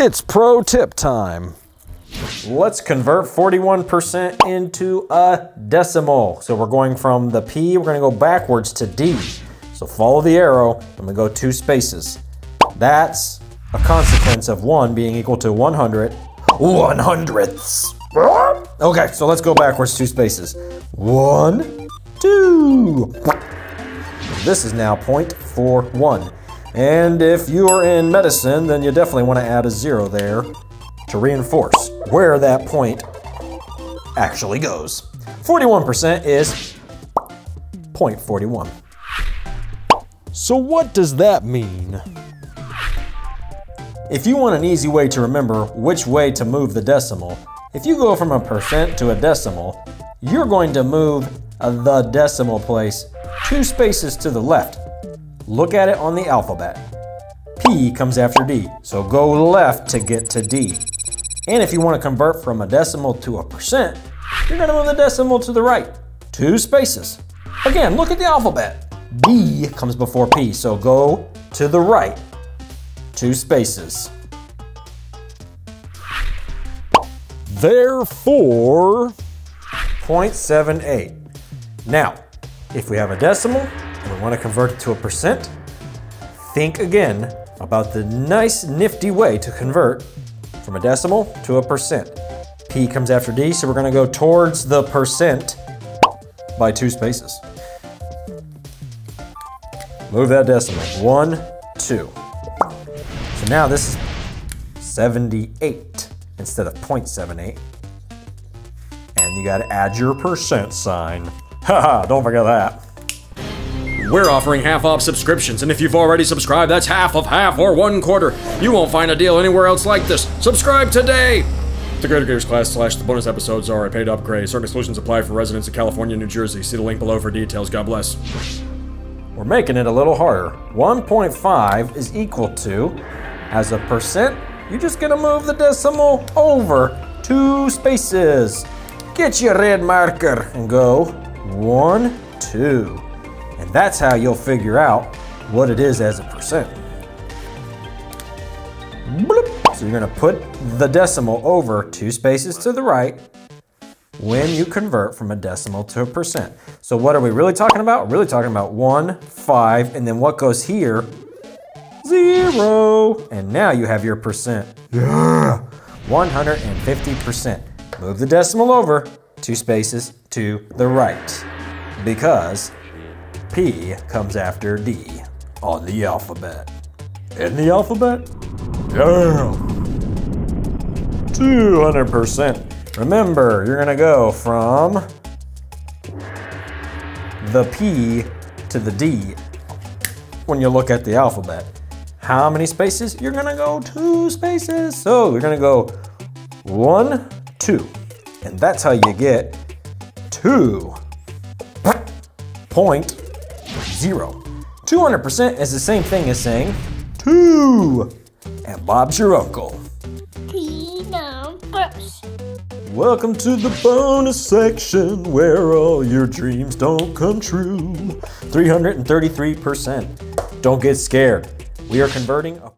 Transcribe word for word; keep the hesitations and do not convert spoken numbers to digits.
It's pro tip time. Let's convert forty-one percent into a decimal. So we're going from the P, we're gonna go backwards to D. So follow the arrow, I'm gonna go two spaces. That's a consequence of one being equal to one hundred. One hundredths. Okay, so let's go backwards two spaces. One, two. This is now zero point four one. And if you are in medicine, then you definitely wanna add a zero there to reinforce where that point actually goes. forty-one percent is zero point four one. So what does that mean? If you want an easy way to remember which way to move the decimal, if you go from a percent to a decimal, you're going to move the decimal place two spaces to the left. Look at it on the alphabet. P comes after D, so go left to get to D. And if you want to convert from a decimal to a percent, you're gonna move the decimal to the right, two spaces. Again, look at the alphabet. D comes before P, so go to the right, two spaces. Therefore, zero point seven eight. Now, if we have a decimal and we want to convert it to a percent, think again about the nice nifty way to convert from a decimal to a percent. P comes after D, so we're gonna go towards the percent by two spaces. Move that decimal, one, two. So now this is seventy-eight instead of zero point seven eight. And you gotta add your percent sign. Haha, don't forget that. We're offering half off subscriptions, and if you've already subscribed, that's half of half or one quarter. You won't find a deal anywhere else like this. Subscribe today! The Greater Gators class slash the bonus episodes are a paid up grade. Certain exclusions apply for residents of California and New Jersey. See the link below for details. God bless. We're making it a little harder. one point five is equal to, as a percent, you're just gonna move the decimal over two spaces. Get your red marker and go one, two. And that's how you'll figure out what it is as a percent. Bloop. So you're gonna put the decimal over two spaces to the right when you convert from a decimal to a percent. So what are we really talking about? We're really talking about one, five, and then what goes here? Zero. And now you have your percent. Yeah. one hundred fifty percent. Move the decimal over two spaces to the right because P comes after D on the alphabet. In the alphabet? Yeah! two hundred percent. Remember, you're gonna go from the P to the D when you look at the alphabet. How many spaces? You're gonna go two spaces. So you're gonna go one, two. And that's how you get two point zero. two hundred percent is the same thing as saying two. And Bob's your uncle. Welcome to the bonus section where all your dreams don't come true. three hundred thirty-three percent. Don't get scared. We are converting a